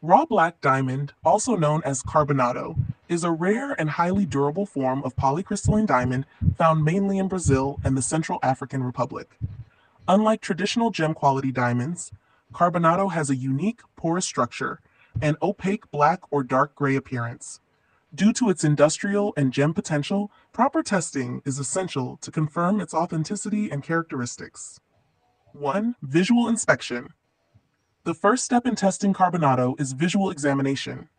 Raw black diamond, also known as carbonado, is a rare and highly durable form of polycrystalline diamond found mainly in Brazil and the Central African Republic. Unlike traditional gem-quality diamonds, carbonado has a unique, porous structure, an opaque black or dark gray appearance. Due to its industrial and gem potential, proper testing is essential to confirm its authenticity and characteristics. 1. Visual inspection. The first step in testing carbonado is visual examination.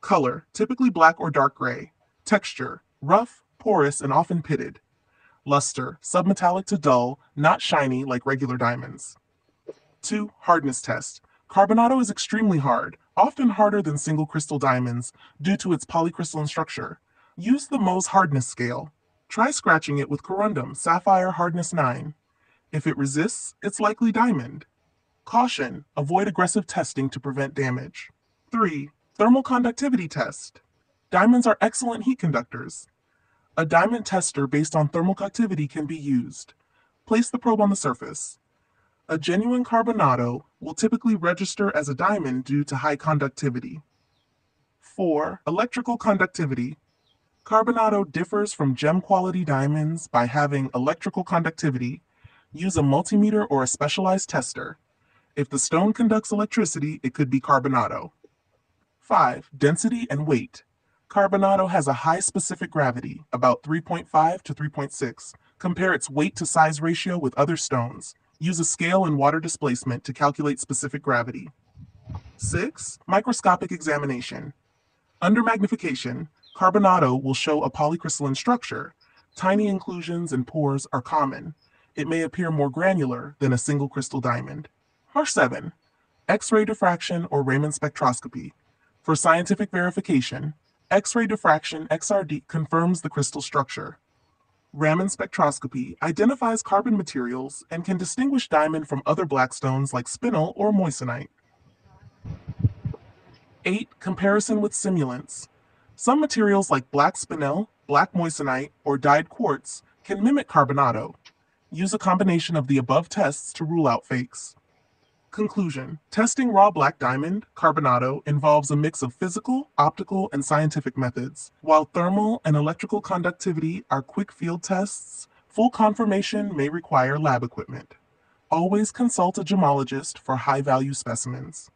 Color, typically black or dark gray. Texture, rough, porous, and often pitted. Luster, submetallic to dull, not shiny like regular diamonds. 2. Hardness test. Carbonado is extremely hard, often harder than single crystal diamonds due to its polycrystalline structure. Use the Mohs hardness scale. Try scratching it with corundum, sapphire hardness 9. If it resists, it's likely diamond. Caution, avoid aggressive testing to prevent damage. 3. Thermal conductivity test. Diamonds are excellent heat conductors. A diamond tester based on thermal conductivity can be used. Place the probe on the surface. A genuine carbonado will typically register as a diamond due to high conductivity. 4. Electrical conductivity. Carbonado differs from gem-quality diamonds by having electrical conductivity. Use a multimeter or a specialized tester. If the stone conducts electricity, it could be carbonado. 5. Density and weight. Carbonado has a high specific gravity, about 3.5 to 3.6. Compare its weight to size ratio with other stones. Use a scale and water displacement to calculate specific gravity. 6. Microscopic examination. Under magnification, carbonado will show a polycrystalline structure. Tiny inclusions and pores are common. It may appear more granular than a single crystal diamond. Or 7. X-ray diffraction or Raman spectroscopy. For scientific verification, X-ray diffraction (XRD) confirms the crystal structure. Raman spectroscopy identifies carbon materials and can distinguish diamond from other black stones like spinel or moissanite. 8. Comparison with simulants. Some materials like black spinel, black moissanite, or dyed quartz can mimic carbonado. Use a combination of the above tests to rule out fakes. Conclusion. Testing raw black diamond, carbonado, involves a mix of physical, optical, and scientific methods. While thermal and electrical conductivity are quick field tests, full confirmation may require lab equipment. Always consult a gemologist for high-value specimens.